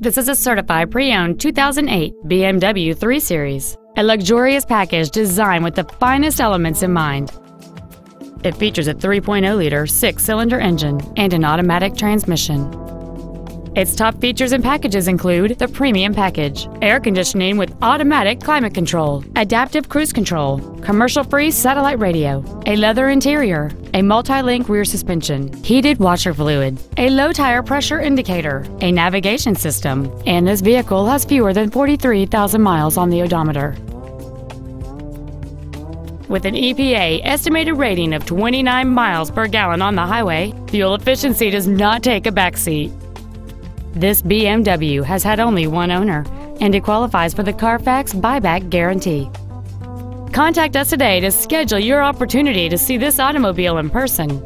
This is a certified pre-owned 2008 BMW 3 Series, a luxurious package designed with the finest elements in mind. It features a 3.0-liter six-cylinder engine and an automatic transmission. Its top features and packages include the Premium Package, air conditioning with automatic climate control, adaptive cruise control, commercial-free satellite radio, a leather interior, a multi-link rear suspension, heated washer fluid, a low tire pressure indicator, a navigation system, and this vehicle has fewer than 43,000 miles on the odometer. With an EPA estimated rating of 29 miles per gallon on the highway, fuel efficiency does not take a backseat. This BMW has had only one owner, and it qualifies for the Carfax buyback guarantee. Contact us today to schedule your opportunity to see this automobile in person.